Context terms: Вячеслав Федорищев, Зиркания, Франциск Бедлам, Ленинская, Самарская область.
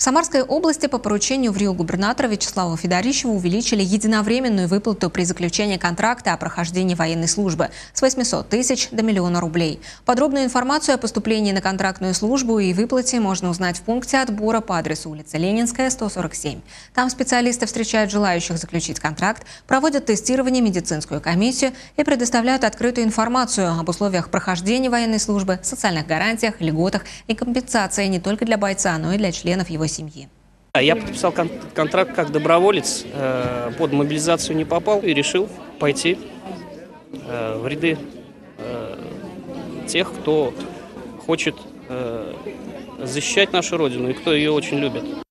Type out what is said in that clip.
В Самарской области по поручению врио-губернатора Вячеслава Федорищева увеличили единовременную выплату при заключении контракта о прохождении военной службы с 800 тысяч до миллиона рублей. Подробную информацию о поступлении на контрактную службу и выплате можно узнать в пункте отбора по адресу улица Ленинская, 147. Там специалисты встречают желающих заключить контракт, проводят тестирование, медицинскую комиссию и предоставляют открытую информацию об условиях прохождения военной службы, социальных гарантиях, льготах и компенсации не только для бойца, но и для членов его семьи. Я подписал контракт как доброволец, под мобилизацию не попал и решил пойти в ряды тех, кто хочет защищать нашу Родину и кто ее очень любит.